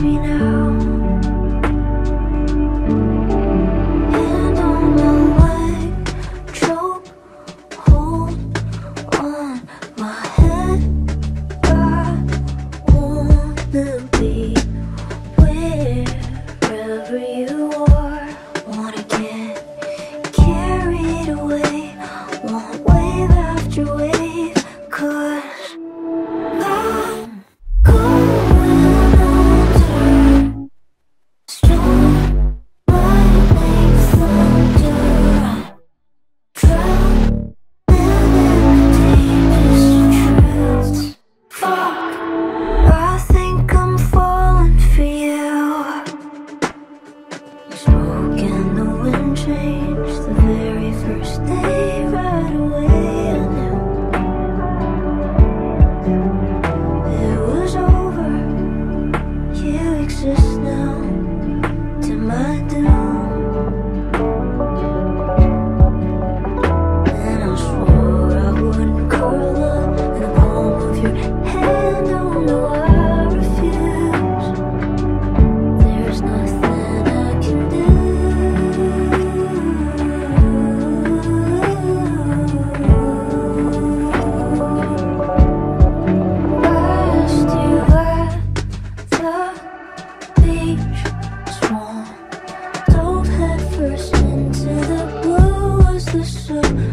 Swung, dove head first into the blue as the sun.